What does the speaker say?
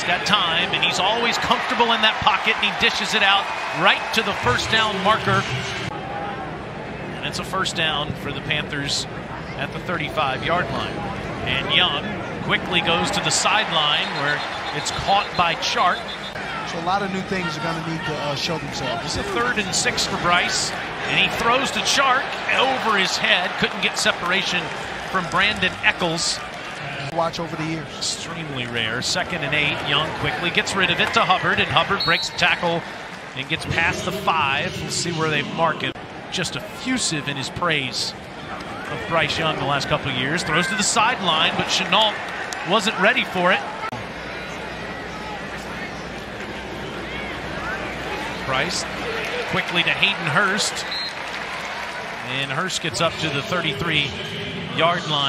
He's got time, and he's always comfortable in that pocket, and he dishes it out right to the first down marker. And it's a first down for the Panthers at the 35-yard line. And Young quickly goes to the sideline where it's caught by Chark. So a lot of new things are going to need to show themselves. It's a 3rd and 6 for Bryce, and he throws to Chark over his head. Couldn't get separation from Brandon Eccles. Watch over the years. Extremely rare. 2nd and 8. Young quickly gets rid of it to Hubbard, and Hubbard breaks a tackle and gets past the 5. We'll see where they mark it. Just effusive in his praise of Bryce Young the last couple of years. Throws to the sideline, but Chennault wasn't ready for it. Bryce quickly to Hayden Hurst, and Hurst gets up to the 33-yard line.